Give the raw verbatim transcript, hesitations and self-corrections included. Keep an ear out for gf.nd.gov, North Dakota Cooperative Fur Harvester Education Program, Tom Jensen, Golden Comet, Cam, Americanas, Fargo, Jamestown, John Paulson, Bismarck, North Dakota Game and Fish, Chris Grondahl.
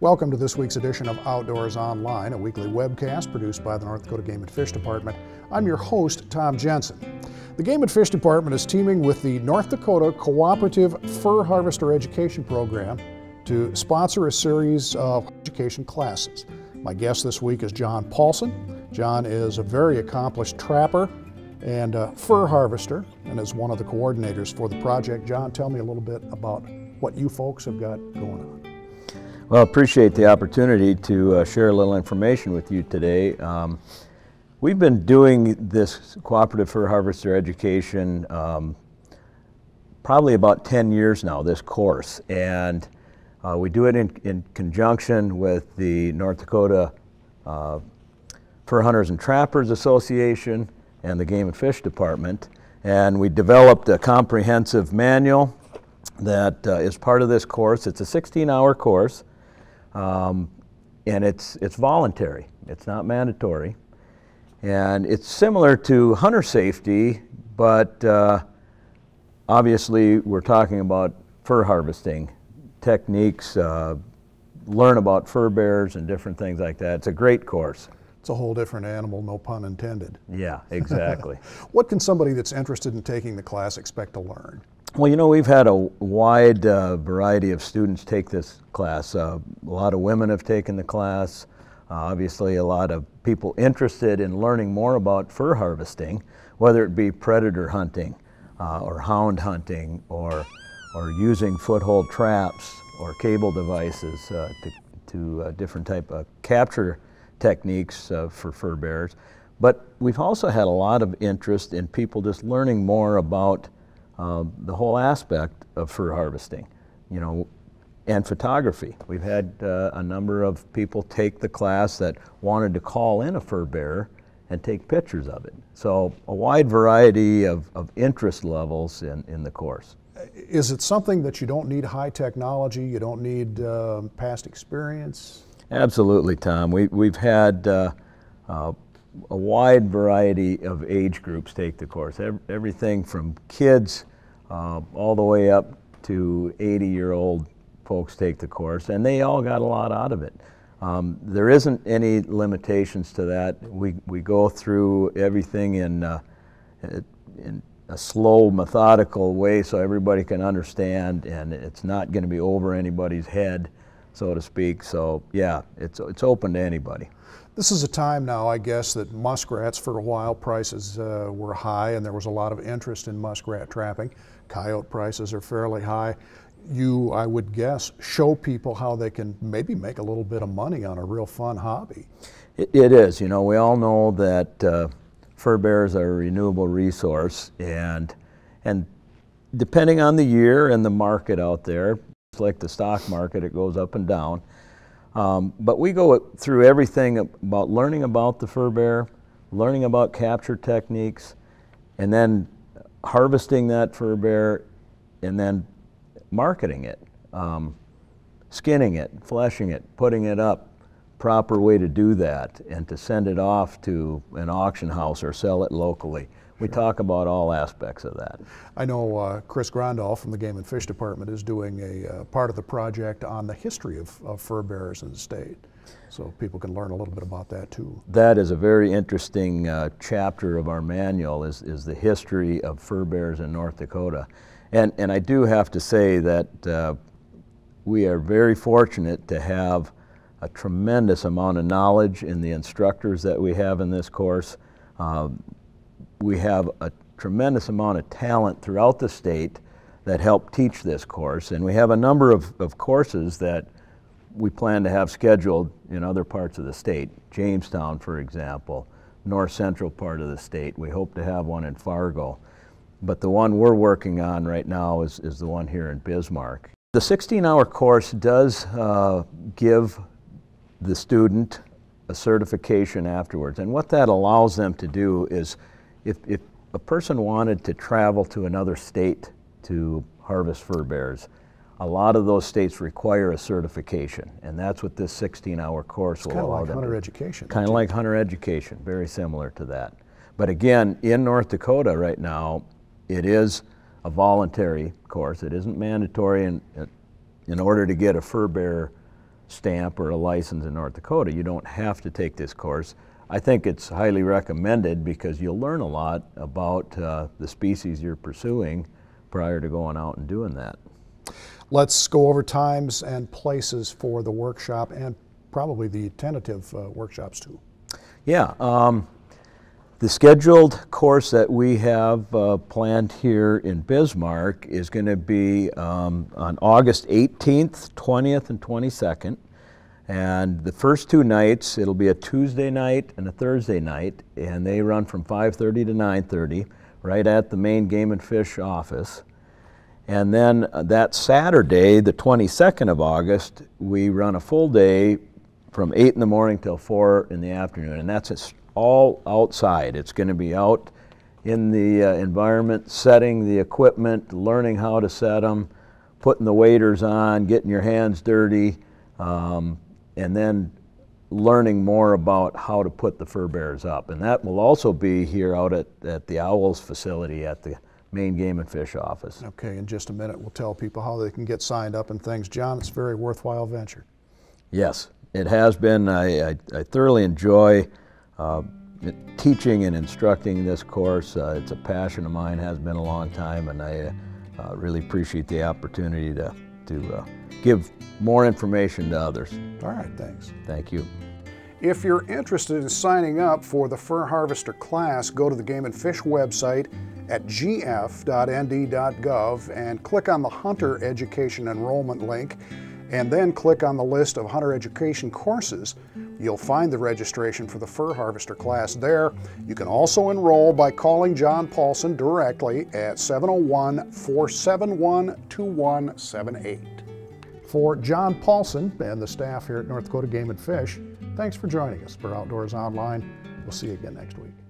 Welcome to this week's edition of Outdoors Online, a weekly webcast produced by the North Dakota Game and Fish Department. I'm your host, Tom Jensen. The Game and Fish Department is teaming with the North Dakota Cooperative Fur Harvester Education Program to sponsor a series of education classes. My guest this week is John Paulson. John is a very accomplished trapper and a fur harvester and is one of the coordinators for the project. John, tell me a little bit about what you folks have got going on. Well, I appreciate the opportunity to uh, share a little information with you today. Um, we've been doing this cooperative fur harvester education um, probably about ten years now, this course, and uh, we do it in, in conjunction with the North Dakota uh, Fur Hunters and Trappers Association and the Game and Fish Department, and we developed a comprehensive manual that uh, is part of this course. It's a sixteen hour course. Um, and it's, it's voluntary, it's not mandatory. And it's similar to hunter safety, but uh, obviously we're talking about fur harvesting techniques, uh, learn about fur bears and different things like that. It's a great course. It's a whole different animal, no pun intended. Yeah, exactly. What can somebody that's interested in taking the class expect to learn? Well, you know, we've had a wide uh, variety of students take this class. Uh, a lot of women have taken the class. Uh, obviously, a lot of people interested in learning more about fur harvesting, whether it be predator hunting uh, or hound hunting or, or using foothold traps or cable devices uh, to, to uh, different type of capture techniques uh, for fur bears. But we've also had a lot of interest in people just learning more about Uh, the whole aspect of fur harvesting, you know, and photography. We've had uh, a number of people take the class that wanted to call in a fur bear and take pictures of it. So a wide variety of, of interest levels in, in the course. Is it something that you don't need high technology, you don't need uh, past experience? Absolutely, Tom. We, we've had uh, uh, a wide variety of age groups take the course. Everything from kids uh, all the way up to eighty year old folks take the course, and they all got a lot out of it. Um, there isn't any limitations to that. We, we go through everything in, uh, in a slow, methodical way so everybody can understand, and it's not going to be over anybody's head, so to speak. So yeah, it's, it's open to anybody. This is a time now, I guess, that muskrats, for a while, prices uh, were high and there was a lot of interest in muskrat trapping. Coyote prices are fairly high. You, I would guess, show people how they can maybe make a little bit of money on a real fun hobby. It, it is. You know, we all know that uh, fur bears are a renewable resource, and, and depending on the year and the market out there, it's like the stock market, it goes up and down. Um, but we go through everything about learning about the fur bear, learning about capture techniques, and then harvesting that fur bear, and then marketing it, um, skinning it, fleshing it, putting it up, proper way to do that, and to send it off to an auction house or sell it locally. We sure. talk about all aspects of that. I know uh, Chris Grondahl from the Game and Fish Department is doing a uh, part of the project on the history of, of fur bears in the state, so people can learn a little bit about that too. That is a very interesting uh, chapter of our manual, is, is the history of fur bears in North Dakota. And, and I do have to say that uh, we are very fortunate to have a tremendous amount of knowledge in the instructors that we have in this course. Uh, We have a tremendous amount of talent throughout the state that help teach this course, and we have a number of, of courses that we plan to have scheduled in other parts of the state. Jamestown, for example, north central part of the state. We hope to have one in Fargo, but the one we're working on right now is, is the one here in Bismarck. The sixteen hour course does uh, give the student a certification afterwards, and what that allows them to do is, If, if a person wanted to travel to another state to harvest fur bears, a lot of those states require a certification, and that's what this sixteen hour course will allow them. Kind of like hunter education. Kind of like hunter education, very similar to that. But again, in North Dakota right now, it is a voluntary course. It isn't mandatory, and in, in order to get a fur bear stamp or a license in North Dakota. You don't have to take this course. I think it's highly recommended because you'll learn a lot about uh, the species you're pursuing prior to going out and doing that. Let's go over times and places for the workshop and probably the tentative uh, workshops too. Yeah, um, the scheduled course that we have uh, planned here in Bismarck is going to be um, on August eighteenth, twentieth, and twenty-second. And the first two nights, it'll be a Tuesday night and a Thursday night, and they run from five thirty to nine thirty right at the main Game and Fish office. And then that Saturday, the twenty-second of August, we run a full day from eight in the morning till four in the afternoon, and that's all outside. It's going to be out in the uh, environment, setting the equipment, learning how to set them, putting the waders on, getting your hands dirty, um, and then learning more about how to put the fur bears up. And that will also be here out at, at the Owls facility at the main Game and Fish office. Okay, in just a minute we'll tell people how they can get signed up and things. John, it's a very worthwhile venture. Yes, it has been. I, I, I thoroughly enjoy uh, teaching and instructing this course. Uh, it's a passion of mine, has been a long time, and I uh, really appreciate the opportunity to, to uh, give more information to others. All right, thanks. Thank you. If you're interested in signing up for the Fur Harvester class, go to the Game and Fish website at g f dot n d dot gov and click on the Hunter Education Enrollment link, and then click on the list of Hunter Education courses. You'll find the registration for the Fur Harvester class there. You can also enroll by calling John Paulson directly at seven oh one, four seven one, two one seven eight. For John Paulson and the staff here at North Dakota Game and Fish, thanks for joining us for Outdoors Online. We'll see you again next week.